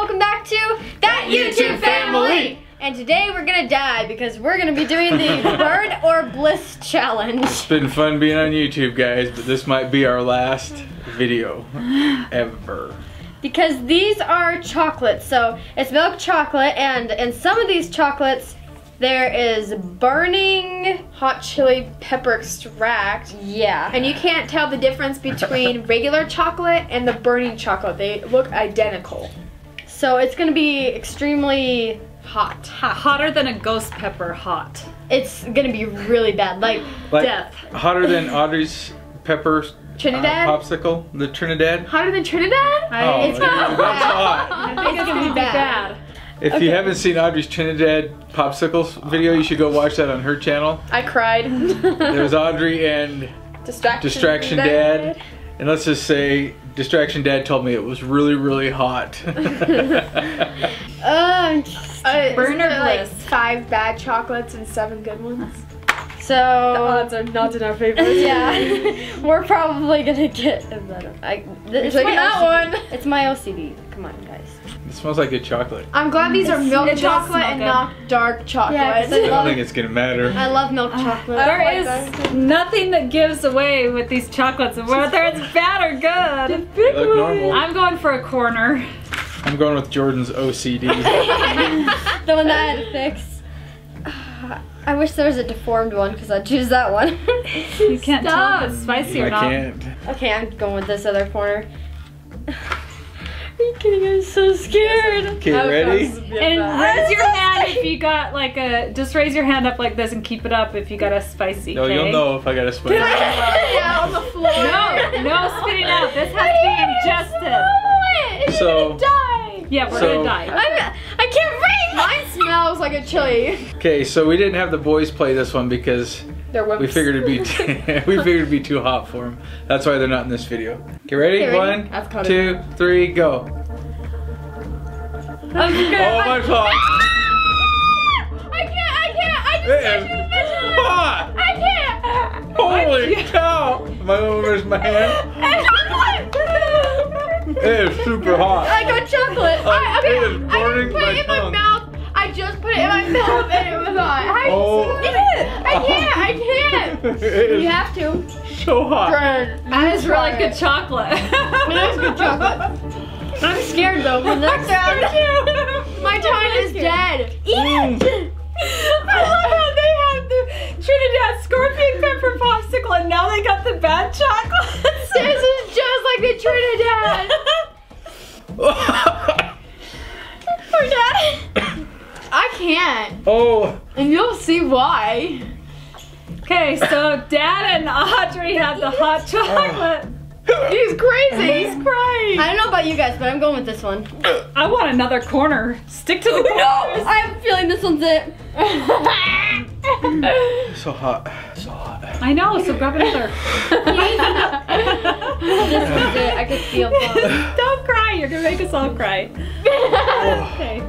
welcome back to That YouTube Family! And today we're gonna die because we're gonna be doing the Bird or Bliss Challenge. It's been fun being on YouTube, guys, but this might be our last video ever. Because these are chocolates, so it's milk chocolate, and in some of these chocolates there is burning hot chili pepper extract. Yeah. And you can't tell the difference between regular chocolate and the burning chocolate. They look identical. So it's gonna be extremely hot. Hotter than a ghost pepper hot. It's gonna be really bad, like death. Hotter than Audrey's pepper Trinidad? Popsicle, the Trinidad. Hotter than Trinidad? Oh, it's gonna be hot. I think it's gonna be bad. If you haven't seen Audrey's Trinidad Popsicles video, you should go watch that on her channel. I cried. There was Audrey and Distraction Dad. And let's just say, Distraction Dad told me it was really, really hot. Burner bliss. Like 5 bad chocolates and 7 good ones. So the odds are not in our favor. Yeah, we're probably gonna get a better. It's my OCD. It's my OCD. Come on, guys. It smells like good chocolate. I'm glad these are milk chocolate and not dark chocolate. Yeah, I don't think it's gonna matter. I love milk chocolate. There is nothing that gives away with these chocolates, whether it's bad or good. They look normal. I'm going for a corner. I'm going with Jordan's OCD. The one that I had to fix. I wish there was a deformed one because I'd choose that one. You can't tell if it's spicy or not. I can't. Okay, I'm going with this other corner. Are you kidding? I'm so scared. Okay, ready? And raise your hand if you got like a, just raise your hand up like this and keep it up if you got a spicy. No, you'll know if I got a spicy. Yeah, on the floor. No, no spitting out. This has to be ingested. It's gonna die. Yeah, we're gonna die. I can't breathe. Mine smells like a chili. Okay, so we didn't have the boys play this one because we figured it'd be too hot for them. That's why they're not in this video. Okay, ready? One, 2, 3, go. Oh my God! I can't. Holy cow! Am I gonna raise my hand? It is super hot. I got chocolate. I put it in my mouth. I just put it in my mouth and it was hot. I can't. You have to. So hot. That is really good chocolate. That is good chocolate. I'm scared though. The next round, my tongue is dead. Eat it. I love how they had the Trinidad scorpion pepper popsicle and now they got the bad chocolate. This is just like the Trinidad. Poor Dad. I can't. Oh. And you'll see why. Okay, so Dad and Audrey had the hot chocolate. He's crazy. He's crying. I don't know about you guys, but I'm going with this one. I want another corner. Stick to the corner. No, I'm feeling this one's it. So hot. So hot. I know, so grab another. This one's it. I could feel it. Don't cry. You're going to make us all cry. Okay.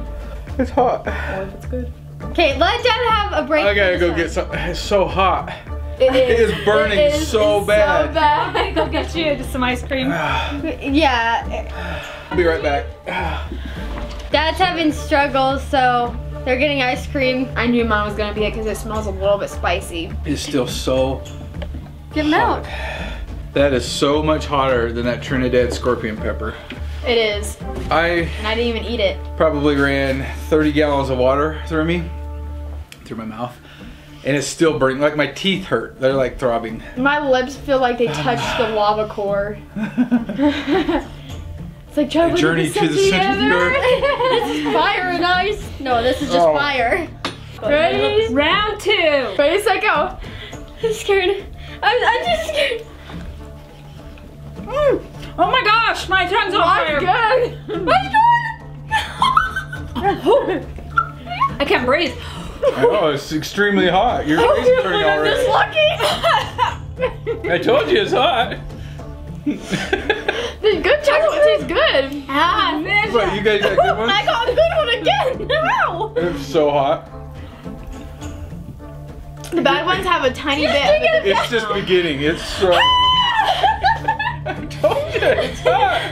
It's hot. Oh, it's good. Okay, let Dad have a break. I gotta go get some. It's so hot. It is burning so bad. So bad. I'm gonna go get you just some ice cream. Yeah. I'll be right back. Dad's having struggles, so they're getting ice cream. I knew mine was gonna be it because it smells a little bit spicy. It's still so. Get them out. That is so much hotter than that Trinidad scorpion pepper. It is. And I didn't even eat it. Probably ran 30 gallons of water through me, through my mouth, and it's still burning. Like my teeth hurt. They're like throbbing. My lips feel like they touched the lava core. It's like trying to journey to the center of the earth. This is fire and ice. No, this is just fire. Ready? Round 2. Ready, set, go. I'm scared. I'm just scared. Mm. Oh my gosh, my tongue's on fire. What's going on? I can't breathe. Oh, it's extremely hot. Your face is turning already. I told you it's hot. The good chocolate tastes good. Ah, man. What, you guys got good ones? I got a good one again. Wow. It's so hot. The bad ones have a tiny bit. It's just beginning. It's so. I told you, it's hot.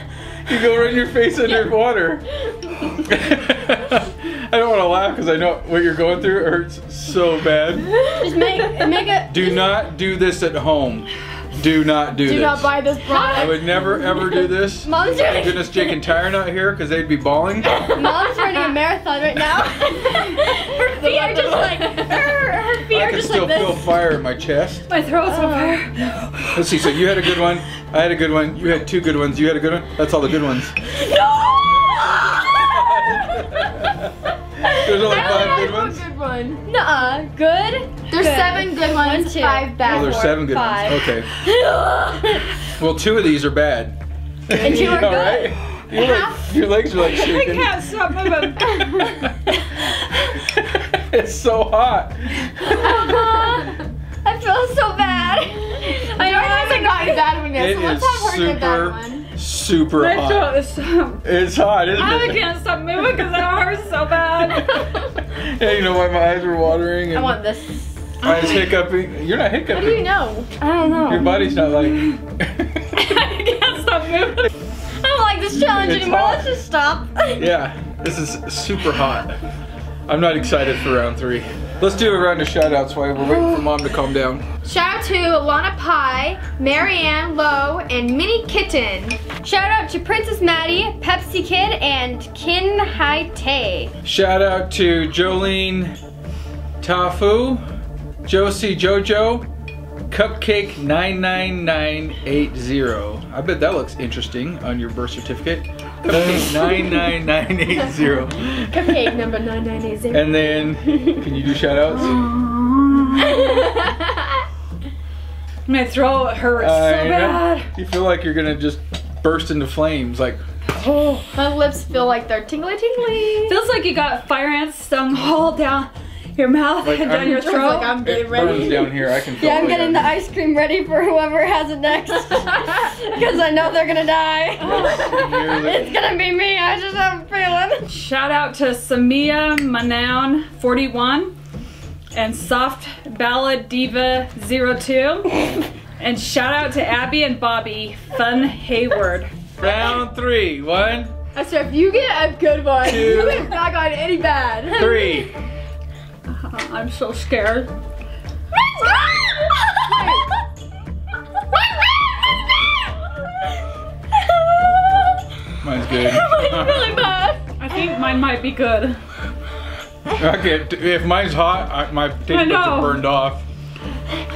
You go run your face under water. I don't want to laugh because I know what you're going through hurts so bad. Just make it. Do not do this at home. Do not do this. Do not buy this product. I would never ever do this. Mom's doing it. Goodness, Jake and Ty are not here because they'd be bawling. Mom's running a marathon right now. Her feet are just like, her feet are just like this. I can still feel fire in my chest. My throat's on fire. Let's see, so you had a good one. I had a good one. You had two good ones. You had a good one. That's all the good ones. No! There's only five good ones? Good one. Nuh-uh. Good? There's good. Seven good ones, one, two. Five bad ones. Oh, there's seven good five. Ones. Okay. Well, two of these are bad. And two are good. Right? Your legs are like shaking. I can't stop moving. It's so hot. I feel so bad. I know it hasn't gotten bad one yet, so let's have her get that one. Super hot. It's hot, isn't it? I can't stop moving because it hurts so bad. Yeah, you know why my eyes are watering. And I want this. I was hiccuping. You're not hiccuping. How do you know? I don't know. Your body's not like. I can't stop moving. I don't like this challenge anymore. Hot. Let's just stop. Yeah, this is super hot. I'm not excited for round three. Let's do a round of shout outs while we're waiting for Mom to calm down. Shout out to Lana Pie, Marianne Lowe, and Minnie Kitten. Shout out to Princess Maddie, Pepsi Kid, and Kin Hai Tae. Shout out to Jolene Tafu, Josie Jojo, Cupcake 99980. I bet that looks interesting on your birth certificate. Cupcake 99980. Cupcake number 9980. And then, can you do shout outs? My throat hurts so bad. You feel like you're gonna just burst into flames, like. Oh, my lips feel like they're tingly, tingly. Feels like you got fire ants stung all down your mouth and down your throat. Like I'm getting ready. Down here. I can feel I'm getting the ice cream ready for whoever has it next. Because I know they're gonna die. It's gonna be me. I just have a feeling. Shout out to Samia Manown 41 and Soft Ballad Diva 02. And shout out to Abby and Bobby Fun Hayward. Round three. One. I swear, if you get a good one, two, you have not gotten any bad. Three. I'm so scared. Mine's good. Mine's really bad. I think mine might be good. Okay, if mine's hot, my taste buds are burned off.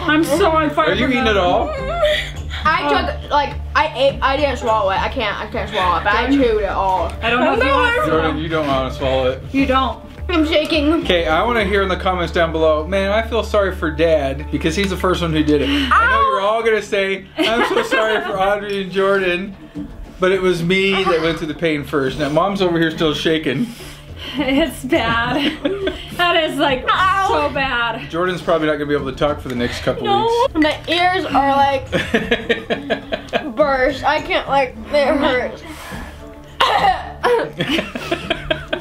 I'm so on fire. Are you eating it all? I took like I didn't swallow it. I can't swallow it. But I chewed it all. I don't know if you want to. Jordan, you don't want to swallow it. You don't. I'm shaking. Okay, I want to hear in the comments down below, man, I feel sorry for Dad because he's the first one who did it. Ow! I know you're all gonna say, I'm so sorry for Audrey and Jordan, but it was me that went through the pain first. Now Mom's over here still shaking. It's bad. That is like so bad. Jordan's probably not gonna be able to talk for the next couple weeks. My ears are like burst. I can't it hurts.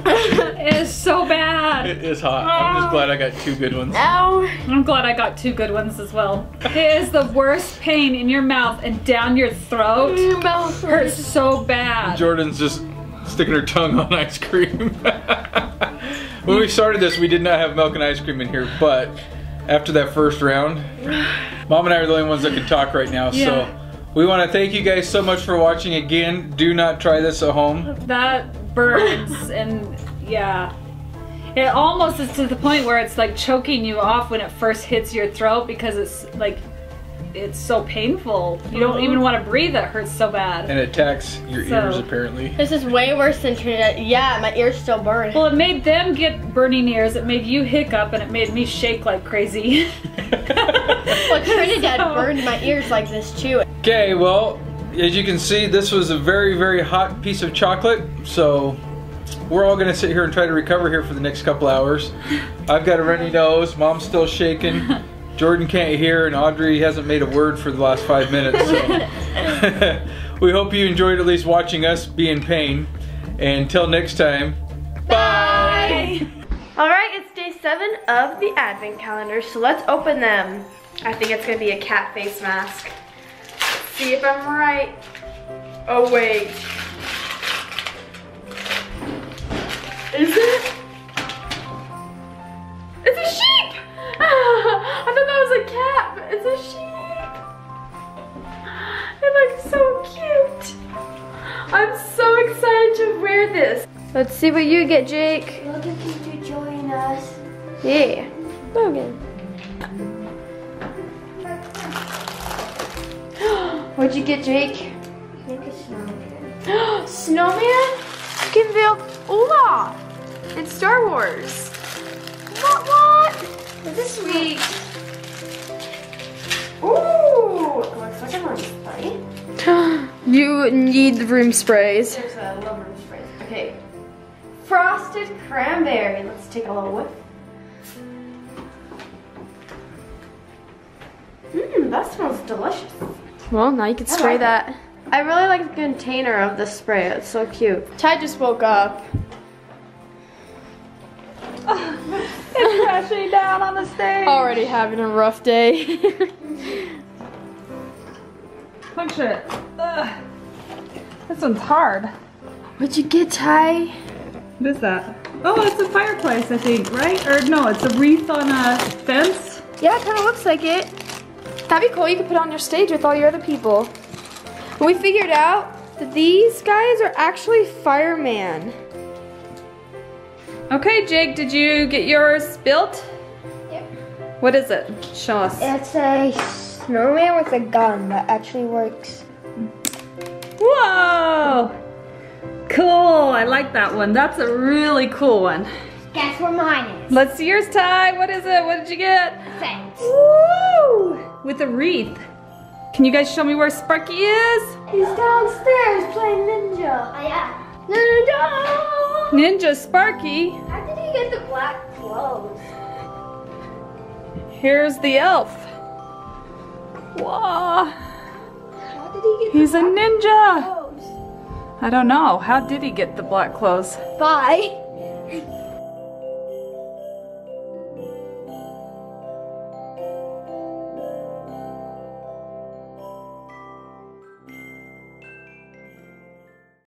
It is so bad. It is hot. I'm just glad I got two good ones. Ow. I'm glad I got two good ones as well. It is the worst pain in your mouth and down your throat. Your mouth hurts so bad. Jordan's just sticking her tongue on ice cream. When we started this, we did not have milk and ice cream in here, but after that first round, Mom and I are the only ones that can talk right now, so we want to thank you guys so much for watching again. Do not try this at home. That burns and it almost is to the point where it's like choking you off when it first hits your throat because it's like it's so painful. You don't even want to breathe. It hurts so bad. And it attacks your ears apparently. This is way worse than Trinidad. Yeah, my ears still burn. Well, it made them get burning ears. It made you hiccup and it made me shake like crazy. Well, Trinidad burned my ears like this too. Okay, well, as you can see, this was a very, very hot piece of chocolate. So we're all gonna sit here and try to recover here for the next couple hours. I've got a runny nose, Mom's still shaking, Jordan can't hear, and Audrey hasn't made a word for the last 5 minutes. So. We hope you enjoyed at least watching us be in pain. And until next time, bye! All right, it's day 7 of the Advent calendar, so let's open them. I think it's gonna be a cat face mask. Let's see if I'm right. Oh wait. should wear this. Let's see what you get, Jake. Logan, can you join us? Yeah, Logan. What'd you get, Jake? Make a snowman. Snowman? You can build Olaf. It's Star Wars. What? This is sweet. Ooh, it looks like a room spray. You need room sprays. There's a love room sprays. Okay. Frosted cranberry. Let's take a little whiff. Mmm, that smells delicious. Well, now you can spray that. I really like the container of the spray. It's so cute. Ty just woke up. It's crashing down on the stage. Already having a rough day. Punch it. Ugh. This one's hard. What'd you get, Ty? What is that? Oh, it's a fireplace, I think, right? Or no, it's a wreath on a fence. Yeah, it kind of looks like it. That'd be cool, you could put it on your stage with all your other people. We figured out that these guys are actually firemen. Okay, Jake, did you get yours built? Yep. What is it? Show us. It's a snowman with a gun that actually works. Whoa! Cool, I like that one. That's a really cool one. Guess where mine is. Let's see yours, Ty. What is it? What did you get? Thanks. Woo! With a wreath. Can you guys show me where Sparky is? He's downstairs playing ninja. Oh yeah. Ninja! Ninja Sparky. How did he get the black clothes? Here's the elf. Whoa. How did he get the black ninja clothes? I don't know. How did he get the black clothes? Bye.